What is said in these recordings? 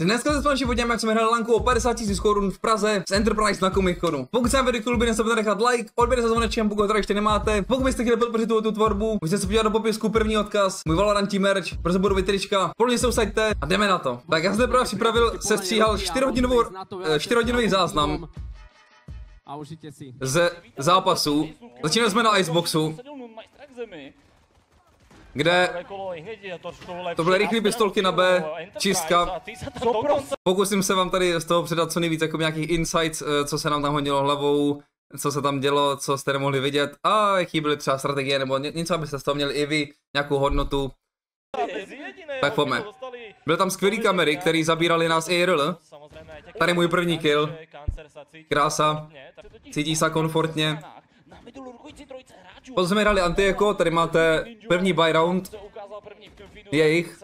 Dneska se s vámi podíváme, jak jsme hráli Lanku o 50 000 korun v Praze z Enterprise na ComicConu. Pokud se vám video líbí, nezapomeňte nechat like, odběr se zvonečkem, pokud to ještě nemáte. Pokud byste chtěli podpořit tu tvorbu, můžete se podívat do popisku, první odkaz, můj Valorantí merch, brzo budou vytrička, plně se usaďte a jdeme na to. Tak já jsem právě připravil, sestříhal 4-hodinový záznam ze zápasu. Začínali jsme na Iceboxu, kde to byly rychlé pistolky na B, čistka. Pokusím se vám tady z toho předat co nejvíc jako nějakých insights, co se nám tam hodilo hlavou, co se tam dělo, co jste nemohli vidět a jaký byly třeba strategie nebo něco, abyste z toho měli i vy nějakou hodnotu. Tak pojďme. Byly tam skvělý kamery, které zabírali nás IRL. Tady můj první kill. Krása. Cítí se komfortně. Potom jsme hrali anti-eco, tady máte první buy round, jejich,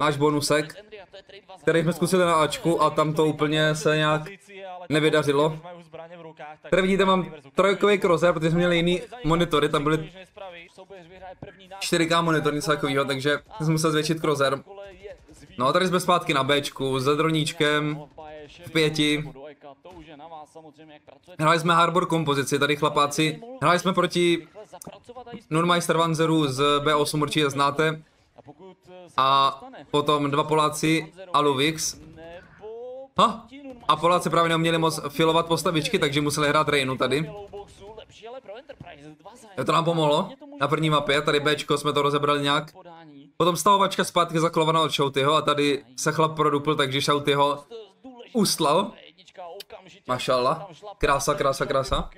náš bonusek, který jsme zkusili na Ačku a tam to úplně se nějak nevydařilo. Tady vidíte, mám trojkový crosshair, protože jsme měli jiný monitory, tam byly 4K monitor, něco takového, takže jsem musel zvětšit crosshair. No a tady jsme zpátky na Bčku, za droníčkem, v pěti. Hráli jsme hardcore kompozici, tady chlapáci. Hráli jsme proti Nunmeister Vanzeru z B8, určitě znáte. A potom dva Poláci, Aluvix. A Poláci právě neuměli moc filovat postavičky, takže museli hrát Reinu tady. To nám pomohlo na první mapě, tady Bčko jsme to rozebrali nějak. Potom stavovačka zpátky zaklovaná od Shoutyho a tady se chlap produpl, takže Shoutyho uslal. Mašallah, krása, krása, krása.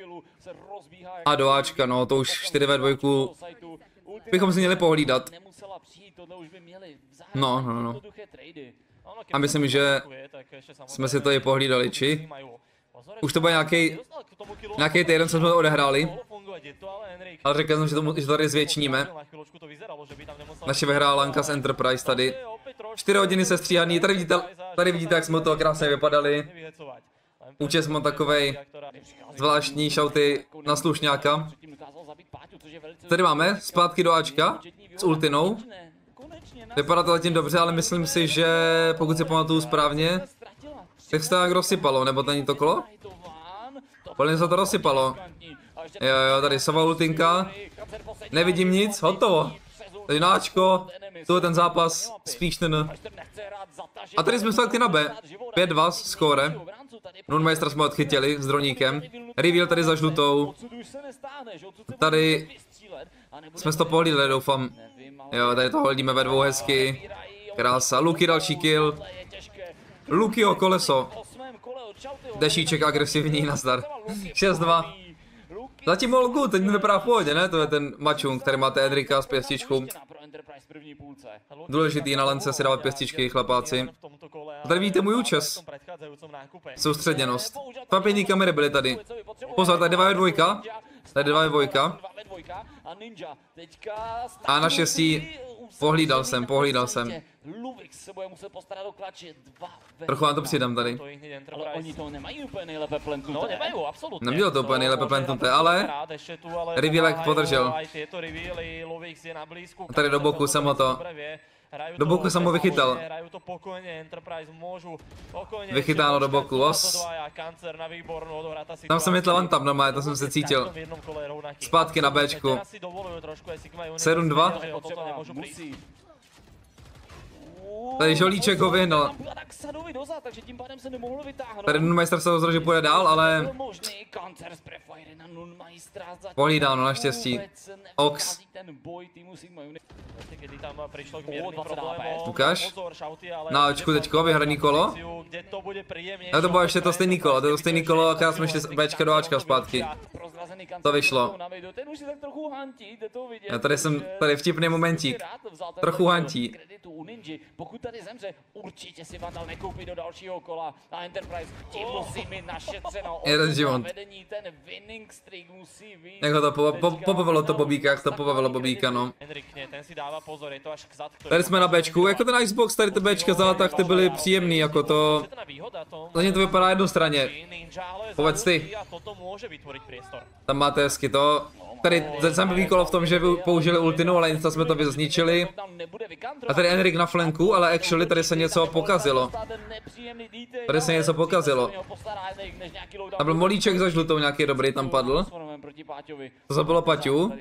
A do Ačka, no to už 4v2 bychom si měli pohlídat. No. A myslím, že jsme si to i pohlídali, či? Už to byl nějaký týden, co jsme to odehráli. Ale řekl jsem, že to tady zvětšníme. Naše vyhrála Lankas Enterprise tady. 4 hodiny sestříhaný, tady vidíte, jak jsme to krásně vypadali. Účest mám takovej zvláštní, Shouty na slušňáka. Tady máme zpátky do Ačka s ultinou. Vypadá to zatím dobře, ale myslím si, že pokud si pamatuju správně, tak se to nějak rozsypalo, nebo to není to kolo? Podle se to rozsypalo. Jo, tady sova ultinka. Nevidím nic, hotovo. Tady na Ačko, tu je ten zápas, spíš ten. A tady jsme zpátky na B, 5-2 skóre. Nunmeister jsme odchytili s droníkem. Reveal tady za žlutou. Tady jsme to pohlídli, doufám. Jo, tady to holdíme ve dvou hezky. Krása, Luky další kill. Lukyho koleso. Dešíček agresivní, nazdar. 6-2. Zatím all good, teď mi vypadá v pohodě, ne? To je ten mačung, který máte Edrika s pěstičkou. Důležitý na lance si dávat pěstičky, chlapáci. A tady vidíte můj účes. Soustředěnost. Dva pěkný kamery byly tady. Pozor, tady 2v2. Tady 2v2. A na šestí pohlídal jsem. Trochu vám to přidám tady. Nemělo to úplně nejlépe plentnuté, ale Revealek podržel. A tady do boku jsem ho to. Do boku jsem ho vychytal. Vychytáno do boku, os. Tam jsem jitl one tap normálně, to jsem se cítil. Zpátky na Bčku. 7-2. Tady Žolíček ho vyhnal. Tady Nunmeister se rozhodl, že půjde dál, ale pohlídáno naštěstí. Ox. Ukaž. Na Ačku teďko, vyhraný kolo. A to bylo ještě to stejný kolo, akorát jsme šli z Bčka do Ačka zpátky. To vyšlo. Já tady jsem, tady vtipný momentík. Trochu hantí. Pokud tady zemře, určitě si Vandal nekoupí do dalšího kola a Enterprise tím musí mít našetřeno. Jeden život. Jako to pobavilo to Bobíka, no. Tady jsme na Bčku, jako ten Icebox, tady ty Bčka zátah, ty byly příjemný, jako to. Zatím to vypadá jednostranně. Povedz ty. Tam máte hezky to. Tady začneme výkolo v tom, že použili ultinu, ale insta jsme to zničili. A tady Enrik na flanku, ale actually tady se něco pokazilo. Tady se něco pokazilo. Tam byl Molíček za žlutou nějaký dobrý, tam padl. To zabilo Paťu.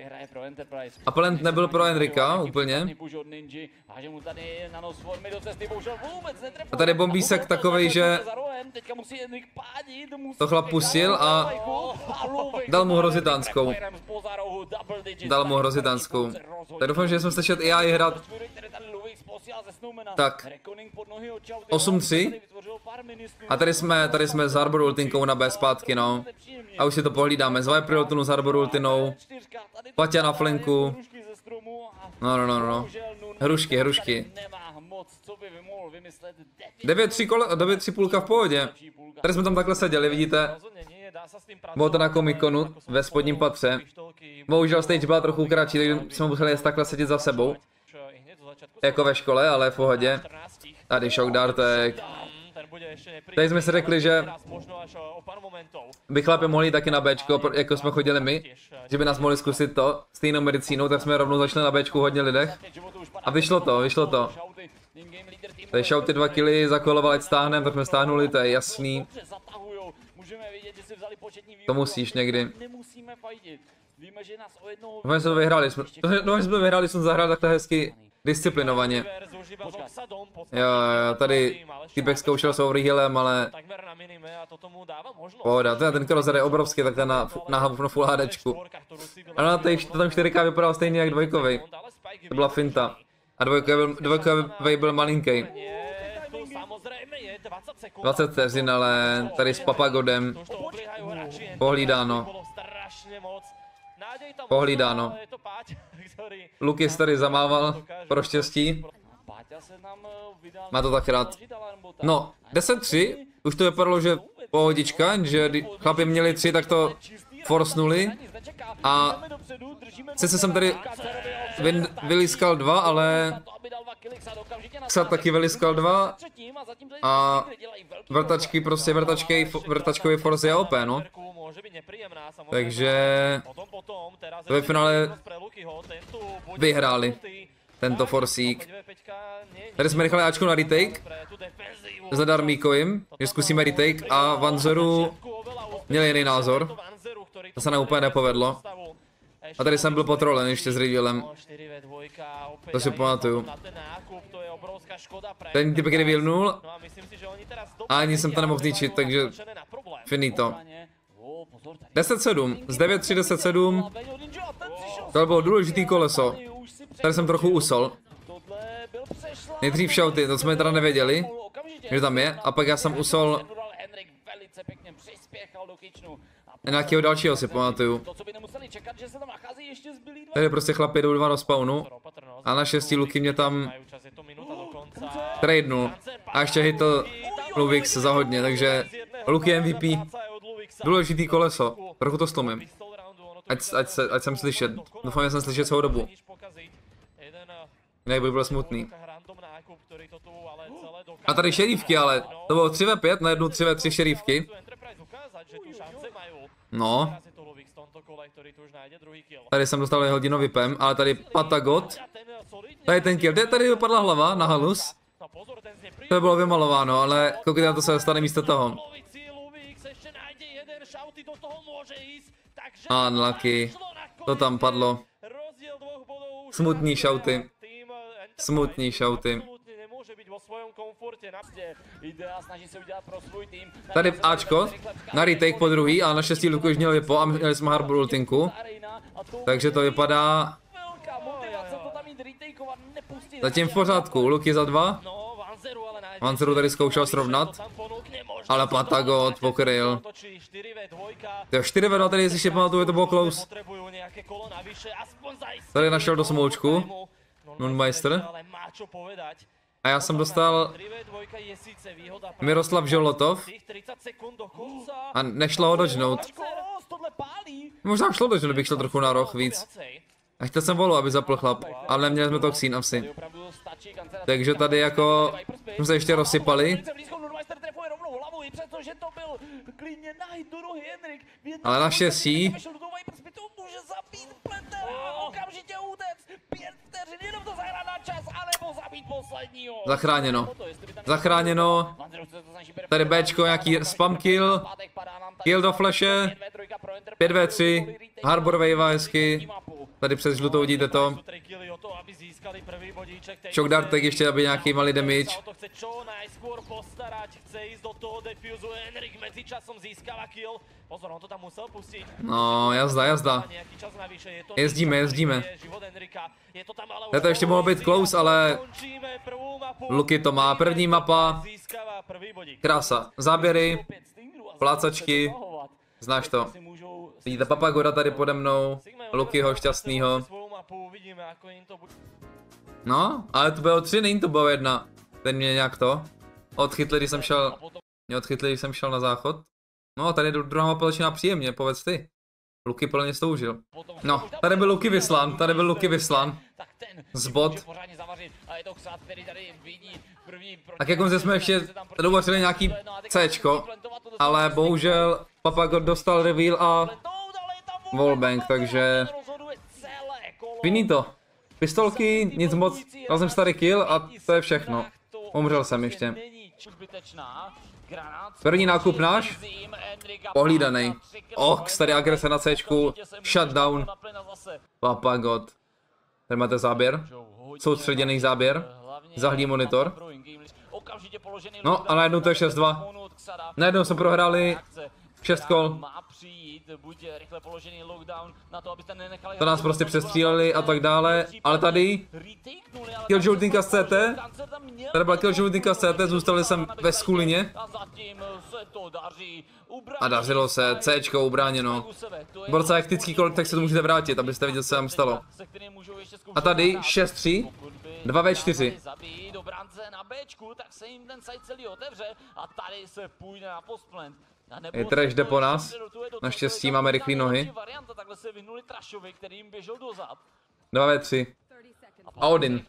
A plant nebyl pro Enrika úplně. A tady bombísek takovej, že to chlap pustil a dal mu hrozitánskou. Dal mu hrozitánskou. Tak doufám, že jsem slyšel i já ji hrát. Tak. 8-3. A tady jsme s Harbor ultinkou na B zpátky, no. A už si to pohlídáme. Z Viper ultinu s Harbor ultinou. Paťa na flanku. No. Hrušky. 9-3 půlka v pohodě. Tady jsme tam takhle seděli, vidíte. Bylo to na ComicConu ve spodním patře. Bohužel stage byla trochu kratší, takže jsme museli jen takhle sedět za sebou. Jako ve škole, ale v pohodě. Tady šok dartek. Tady jsme si řekli, že by chlapi mohli taky na Bčko, jako jsme chodili my, že by nás mohli zkusit to, stejnou medicínou, tak jsme rovnou začali na Bčku hodně lidech. A vyšlo to. Tady Shouty 2 killy, zakoloval, ať stáhnem, tak jsme stáhnuli, to je jasný. To musíš někdy. Doufám, že jsme to vyhráli, jsem zahrál takhle hezky disciplinovaně. Jo, tady týpek zkoušel s Overhealem, ale pohoda, ten Krozor je obrovský, tak ten na full HDčku. Ano, to tam 4K vypadalo stejně jak dvojkovej. To byla finta. A dvojkovej byl malinkej. 20 vteřin, ale tady s Papagodem. Pohlídáno. Lukis tady zamával pro štěstí. Má to tak rád. No, 10-3. Už to vypadalo, že pohodička, že chlapi měli 3, tak to forsnuli. A sice jsem tady vyliskal 2, ale Ksat taky vyliskal 2 a vrtačkový force je OP, no. Takže ve finále vyhráli tento forsík. Tady jsme rychle Ačko na retake. Zadarmíko jim, že zkusíme retake a Vanzeru měl jiný názor. To se nám úplně nepovedlo. A tady jsem byl potrolen ještě s Rydělem. To si pamatuju. Ten typ, který vilnul, a ani jsem to nemohl zničit, takže finito. 10-7, z 9-3 10-7. To bylo důležitý koleso. Tady jsem trochu usol. Nejdřív Shouty, to jsme teda nevěděli, že tam je, a pak já jsem usol nějakého dalšího, si pamatuju. Tady prostě chlapi jdou dva do spawnu a na 6 Luky mě tam tradenul a ještě hitl Aluvix za hodně, takže Luky MVP. Důležitý koleso, trochu to stlomím. Ať jsem slyšet, doufám, že jsem slyšet celou dobu. Jinak by byl smutný. A tady šerívky, ale to bylo 3v5, najednou 3v3 šerívky. No. Tady jsem dostal hodinový pem, ale tady Patagot. Tady ten kill, tady vypadla hlava na halus. To bylo vymalováno, ale koukejte na to, se stane místo toho. Unlucky. To tam padlo. Smutný Shouty. Tady Ačko, na retake po druhý, a na 6 Luku už měl vypo a měli jsme Harbor ultinku. Takže to vypadá zatím v pořádku, Luky za 2. Vanzeru tady zkoušel srovnat, ale Patagot pokryl. Jo, 4v2 tady, jestli si pamatuju, to bylo close. Tady našel do smoučku Nunmeister. A já jsem dostal Miroslav Žolotov a nešlo ho dožnout. Možná šlo dožnout, bych šel trochu na roh víc. A chtěl jsem volu, aby zapl chlap, ale neměli jsme toxín asi. Takže tady jako jsme se ještě rozsypali. nemohli, přestože to byl klidně nahý druh Henrik. Ale na šestí. Může zabít Pleter a okamžitě útec. 5 vteřin, jenom to zahrá na čas, anebo zabít posledního. Zachráněno. Zachráněno. Tady Bčko, nějaký spam kill. Kill do flashe. 5v3. Harbor Wave hezky. Tady přes žlutou vidíte to. Shock Dartek ještě, aby nějaký malý damage. No, jazda. Jezdíme. Je to ještě mohlo být close, ale Luky to má. První mapa. Krása. Záběry. Plácačky. Znáš to. Vidíte Papagoda tady pode mnou. Lukyho šťastnýho. No, ale to bylo 3, není to bylo 1. Ten mě nějak to odchytli, když jsem šel. Na záchod. No, tady druhá mapa začíná příjemně, povedz ty. Luky plně stoužil. No, tady byl Luky vyslán, z bot. Tak jakomže jsme ještě dovořili nějaký Cčko, ale bohužel Papagot dostal reveal a wallbang, takže finito. Pistolky, nic moc, dal jsem starý kill a to je všechno. Umřel jsem ještě. První nákup náš, pohlídanej. Ox, tady agrese na Cčku, shutdown. Papagot. Tady máte záběr, soustředěný záběr, zahlí monitor. No a najednou to je 6-2. Najednou jsme prohráli 6 kol. To nás prostě přestříleli a tak dále, ale tady kill žlutýnka z CT, tady byla kill žlutýnka z CT, zůstali jsem ve skulině a dařilo se, Cčko ubráněno. Borca hektický kolik, tak se to můžete vrátit, abyste viděli, co se tam stalo. A tady 6-3, 2v4. Je trash, jde po nás, naštěstí máme rychlé nohy. 2v3 a Odin.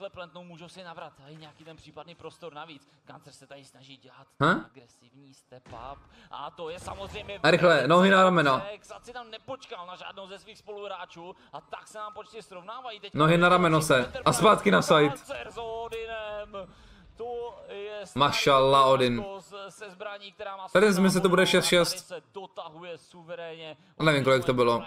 A rychle, nohy na ramena. Nohy na rameno se a zpátky na side. Mašallah Odin. Tady jsme se to bude 6-6. Nevím, kolik to bylo.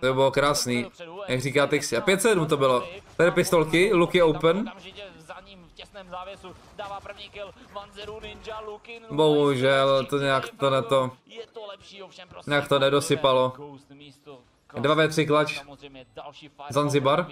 To bylo krásný. Jak říká Tixi. A 5-7 to bylo. Tady pistolky, Luky open. Bohužel, to nějak to na to. Nějak to nedosypalo. 2v3 klač. Zanzibar.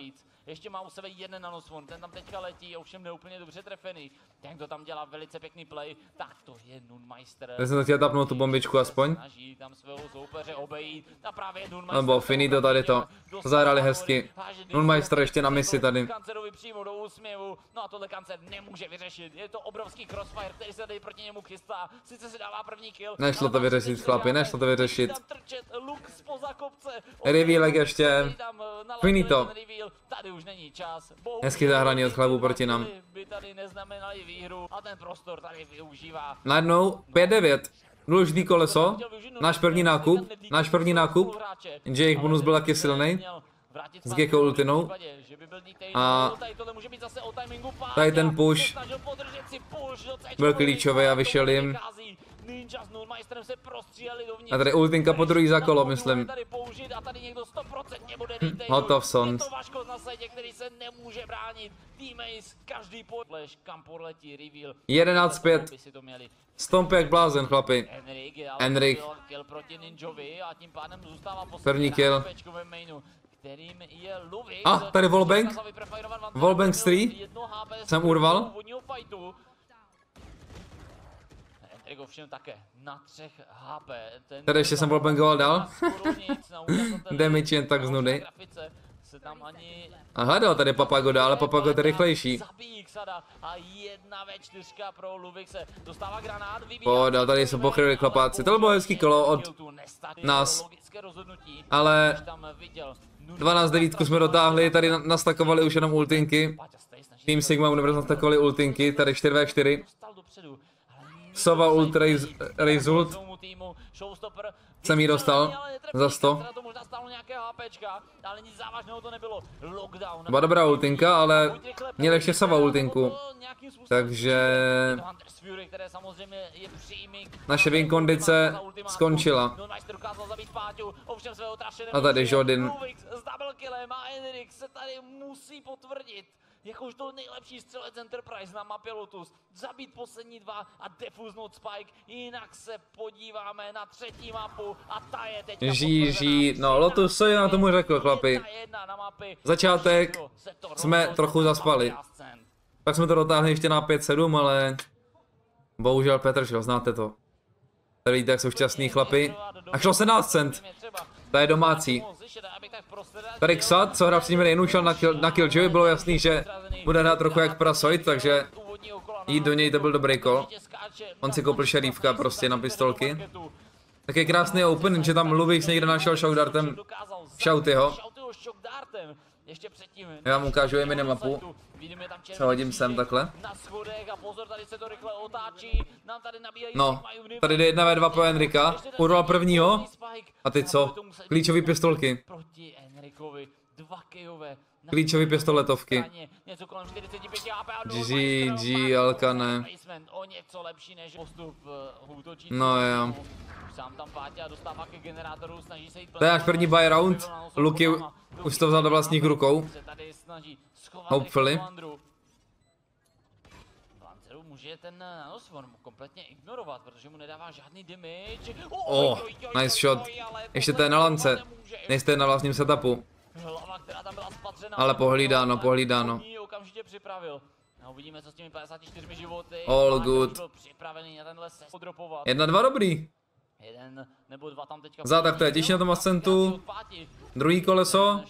Ještě má u sebe jeden nanosvon, ten tam teďka letí, ovšem neúplně dobře trefený. Ten, kdo tam dělá velice pěkný play, tak to je Nunmeister. Já jsem chtěl tapnout tu bombičku aspoň. Tam svého soupeře obejít, a právě Nunmeister. Nebo finito tady to, zahrali hezky. Nunmeister ještě na misi tady. CANTZERovi přímo do úsměvu, no a tohle CANTZER nemůže vyřešit. Je to obrovský crossfire, který se tady proti němu chystá. Sice se dává první kill. Nešlo to vyřešit, chlapi, nešlo to vyřešit. Revílek ještě, finito. Už není čas. Hezky zahraní od chlapů proti nám. Najednou 5-9. Důležitý koleso. Náš první nákup. Jenže jejich bonus byl taky silný. S Gecko ultinou. A tady ten push byl klíčový a vyšel jim. A tady ultinka po druhý za kolo, myslím. Hotov Sons. Jedenáct pět. Stomp jak blázen, chlapi. Enrik. První kill. A tady wallbang. Wallbang 3. Jsem urval. Tady ještě jsem wallbangoval dál. Damage jen tak z nudy. se tam ani... Aha, no, tady Papagoda, ale Papagoda je rychlejší. Poda, tady se pokryli chlapáci. To bylo hezký kolo od nás. Ale 12-9 jsme dotáhli, tady nastakovali už jenom ultinky. Tým Sigma Universe nastakovali ultinky, tady 4v4. Sova ultra result. Jsem ji dostal za 100. Byla dobrá ultinka, ale měl ještě Sova ultinku. Takže naše win kondice skončila. A tady Jordan. Jako už to nejlepší střelec Enterprise na mapě Lotus. Zabít poslední dva a defuznout Spike, jinak se podíváme na třetí mapu a ta je teď. Žíží, no Lotus, co já tomu řekl, chlapi. Začátek jsme trochu zaspali. Tak jsme to dotáhli ještě na 5-7, ale bohužel Petr šel, znáte to. Tady vidíte, jak jsou šťastní chlapi. A šlo 17 cent. To je domácí. Tady Xat, co hra v Sigma Universe, šel na Killjoy, bylo jasný, že bude hrát trochu jak prasoid, takže jít do něj to byl dobrý kol. On si koupil šerívka prostě na pistolky. Tak je krásný open, že tam Aluvix někde našel shockdartem Shoutyho. Já vám ukážu i minimapu. Co hodím sem takhle. No, tady jde 1v2 pro Enrika. Urval prvního. A ty co? Klíčové pistolky. Klíčové pistoletovky. GG, Alkane. No jo. To je náš první buy round. Luky už to vzal do vlastních rukou. Hopefully. Vanzeru může ten nanosform kompletně ignorovat, protože mu nedává žádný damage. Oh, nice shot. Ještě to je na lance. Nejste na vlastním setupu. Ale pohlídáno, pohlídáno. All good. 1-2 dobrý. Zátak to je těžší na tom Ascentu. Druhý koleso.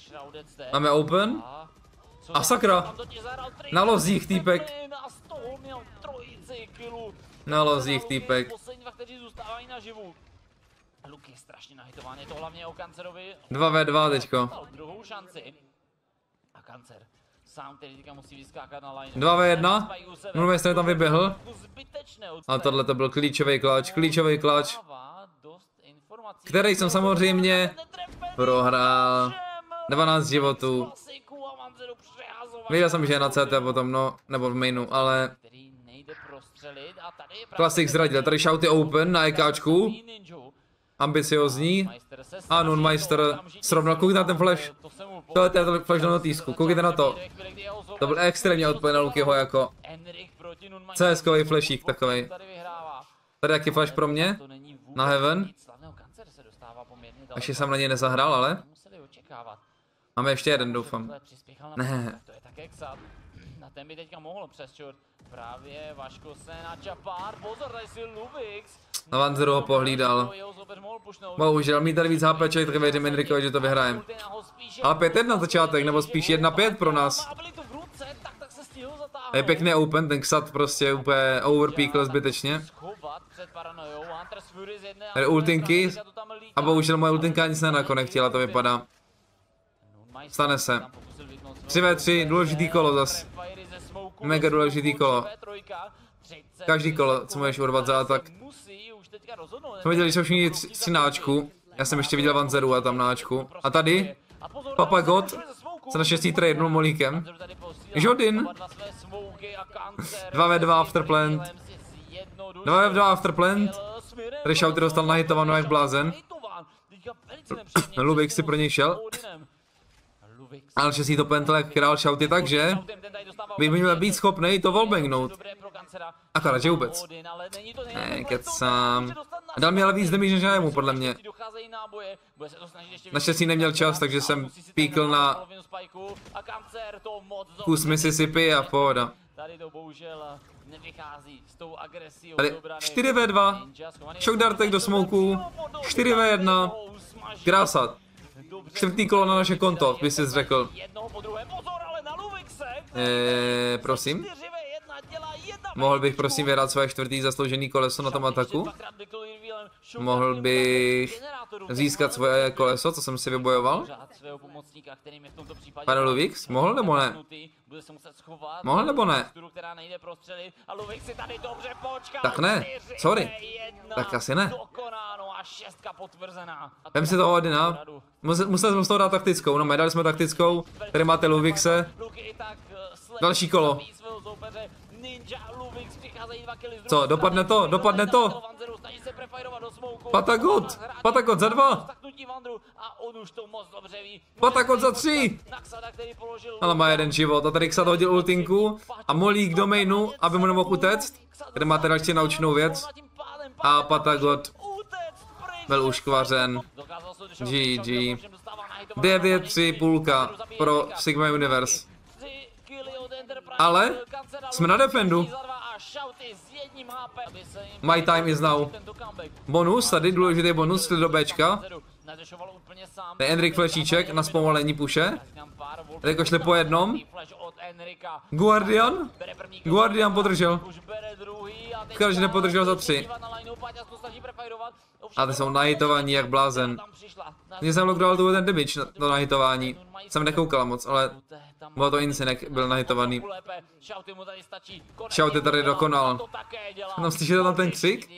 Máme open. A sakra. Na lozích týpek. Na lozích týpek. 2v2 teďko. 2v1. Normajster tam vyběhl. A tohle to byl klíčový kláč, klíčový kláč. Který jsem samozřejmě prohrál. 12 životů. Viděl jsem, že je na CT potom, no, nebo v mainu, ale... Klasik zradil, tady Shouty open na EKčku. Ambiciozní. A Nunmeister srovnal, koukejte na ten flash. Tohle je ten flash do notýsku, koukejte na to. To byl extrémně odpojen na Lukyho jako CS-kovej flashík takovej. Tady jaký flash pro mě, na Heaven. Ještě jsem na něj nezahrál, ale... Máme ještě jeden, doufám. Ne. Na ten by teďka mohlo přesčut. Právě Vaško se načapá. Pozor, tady si Luvix. Na Vanzeru ho pohlídal. Bohužel, mít tady víc HP, tak věřím Enrikovi, že to vyhrajem. Ale 5-1 na začátek, nebo spíš 1-5 pro nás. Je pěkný open, ten Xat prostě úplně overpeakl zbytečně. Tady ultinky. A bohužel moje ultinka nic nenachtěla, to vypadá. Stane se. 3v3, důležitý kolo zas. Mega důležitý kolo. Každý kolo, co můžeš urvat za atak. Jsme viděli, že jsou všichni tři náčku. Já jsem ještě viděl Vanzeru a tam náčku. A tady Papagot se na 6. tradenul molíkem. Jordan. 2v2 afterplant. 2v2 afterplant. Tady Shouty dostal nahitovanou jak blázen. Lubik si pro něj šel. Ale že si to pentle král Shouty, takže by měl být schopný to wallbangnout. Akorát, že vůbec. Ne, kecám. Dal mi ale víc damage než jemu, podle mě. Naštěstí neměl čas, takže jsem píkl na kus Mississippi a pohoda. Tady 4v2, shockdartek do smoku, 4v1, krásat. Čtvrtý kolo na naše konto, by ses řekl. Prosím? Mohl bych prosím vyhrát svoje čtvrtý zasloužený koleso na tom ataku? Mohl bych získat svoje koleso, co jsem si vybojoval? Pane Aluvix, mohl nebo ne? Mohl nebo ne? Tak ne, sorry. Tak asi ne. Vem si toho Adina. Museli jsme z toho dát taktickou, no my dali jsme taktickou. Tady máte Aluvixe. Další kolo. Co, dopadne to, dopadne to. Patagot, Patagot za 2. Patagot za 3. Ale má jeden život a tady Xad hodil ultinku a molí k domainu, aby mu nemohl utéct. Tady máte další naučnou věc. A Patagot byl uškvařen. GG. 9-3 půlka pro Sigma Universe. Ale jsme na defendu. My time is now. Bonus, tady důležitý bonus, šli do Bčka. To je Enrik flešíček na zpomalení puše. Jako šli po jednom. Guardian? Guardian podržel. Říkal, že nepodržel za 3. A ty jsou nahitování jak blázen. Mně jsem lokdoval tu ten damage do nahitování. Jsem nekoukal moc, ale bylo to Insinek, byl nahitovaný. Shouty tady dokonal. No, slyšíte tam ten křik?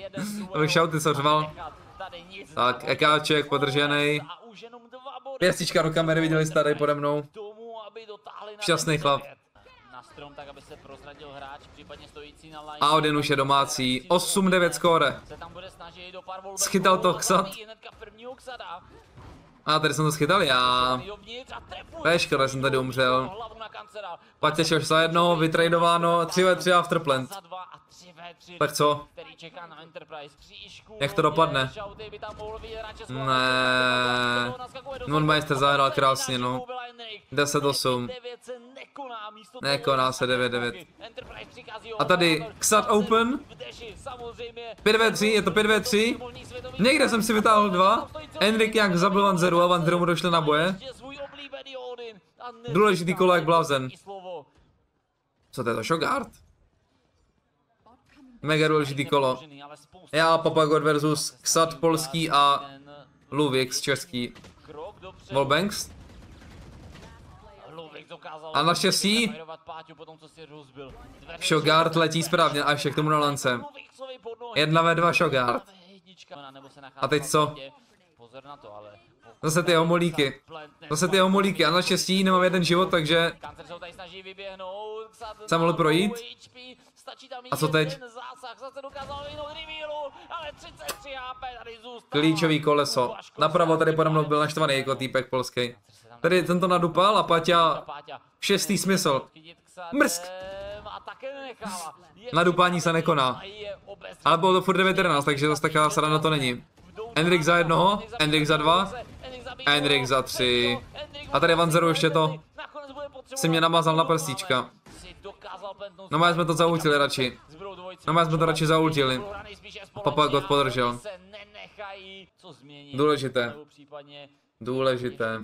Abych Shouty sořval. Tak, ekáček podržený. Pěstička do kamery, viděli jste tady pode mnou. Šťastný chlap. A Odin už je domácí. 8-9 skóre. Schytal to Xad. A tady jsem to schytal já. Škoda, jsem tady umřel. 26 za 1, vytradováno, 3v3 afterplant. Tak co? Jak to dopadne? Ne. Nunmeister zahrál krásně, no. 10-8. Nekoná se 9-9. A tady Xad open. 5v3, je to 5v3. Někde jsem si vytáhl 2. Enrik jak zabil Vanzeru a Vanzeru mu došli na boje. Důležitý kolo jak blázen. Co to je to? Shogard? Mega důležitý kolo. Já, Papagod versus Xad polský a Luvix český. Wallbangs. A naštěstí Shogard letí správně a ještě k tomu na lance. 1v2 Shogard. A teď co? Zase ty homolíky. Zase ty homolíky a naštěstí nemám jeden život, takže jsem mohl projít. A co teď? Klíčový koleso. Napravo tady pode mnou byl naštvaný jako týpek polský. Tady tento nadupal a Páťa šestý smysl. Mrsk! Nadupání se nekoná. Ale bylo to furt 9-11, takže zase taková sranda to není. Enrik za 1, Enrik za 2, Enrik za 3. A tady Vanzeru ještě to si mě namazal na prstíčka. No my jsme to zaultili radši. No my jsme to radši zaultili. Papagod podržel. Důležité. Důležité.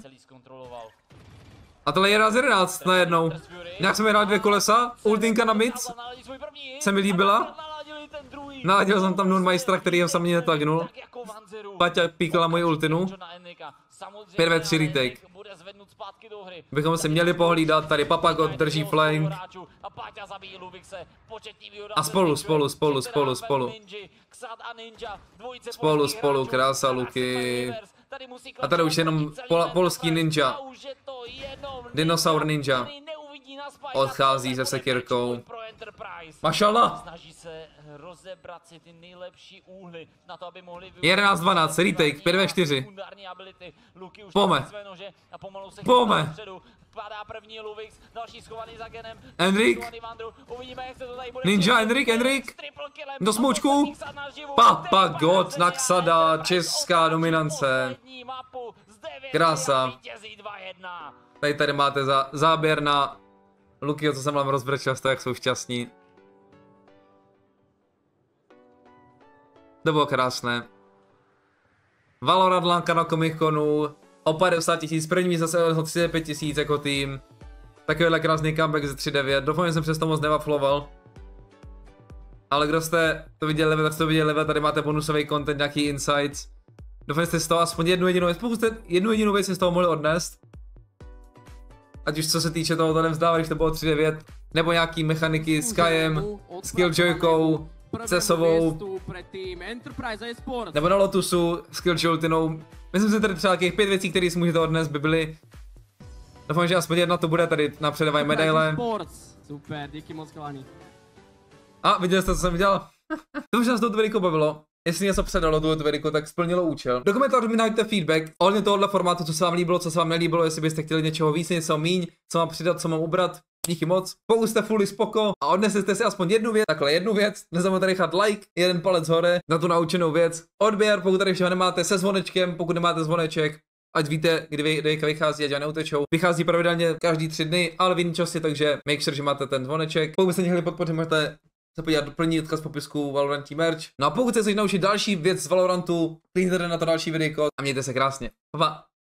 A tohle je 11 najednou. Nějak jsem hrál 2 kolesa, ultinka na mic. Se mi líbila. Naladil jsem tam Nunmeistera, který ho sami netagnul. Paťa píkala moji ultinu. 5v3 retake. Bychom si měli pohlídat, tady Papagod drží flank. A spolu, krása Luky. A tady už jenom polský ninja. Dinosaur ninja. Odchází se sekirkou. Mašala! 11-12, retake, 5-4. Pome. Pome. Enrik. Ninja Enrik, Enrik. Do smoučku. Papagod na Xada, česká dominance. Krása. Tady máte záběr na Luky, co jsem vám rozbrečel z toho, jak jsou šťastní. To bylo krásné. Valorant Lanka na ComicConu, o 50 000, první zase o 35 000 jako tým. Takovýhle krásný comeback ze 3.9, doufám, že jsem přesto moc nevafloval. Ale kdo jste to viděli, tak jste to viděli, tady máte bonusový content, nějaký insights. Doufám, že jste z toho aspoň jednu jedinou věc, pokud jste jednu jedinou věc z toho mohli odnést. Ať už co se týče toho, to nevzdává, když to bylo 3.9, nebo nějaký mechaniky s Kajem, s Killjoykou, Cesovou, nebo na Lotusu, s Killjoytinou. Myslím si, že tady třeba nějakých 5 věcí, které si můžete odnést, by byly. Doufám, že aspoň jedna to bude, tady napředevají medaile. Super, díky moc, klání. A viděli jste, co jsem dělal? To už nás to velikou bavilo. Jestli něco předalo tu videjko, tak splnilo účel. Do komentářů mi dajte feedback ohledně tohoto formátu, co se vám líbilo, co se vám nelíbilo, jestli byste chtěli něčeho víc, něco míň, co mám přidat, co mám ubrat. Díky moc. Pokud jste fully spoko a odnesete si aspoň jednu věc, takhle jednu věc, nezapomeňte nechat like, jeden palec hore na tu naučenou věc, odběr, pokud tady všeho nemáte, se zvonečkem, pokud nemáte zvoneček, ať víte, kdy videjka vychází, ať já neutečou. Vychází pravidelně každý 3 dny, ale v jiný časy, takže make sure, že máte ten zvoneček. Pokud byste měli podpořit, můžete se podívat doplnit odkaz z popisku Valorantí merch. No a pokud chcete naučit další věc z Valorantu, klikněte na to další videjko a mějte se krásně. Pa, pa.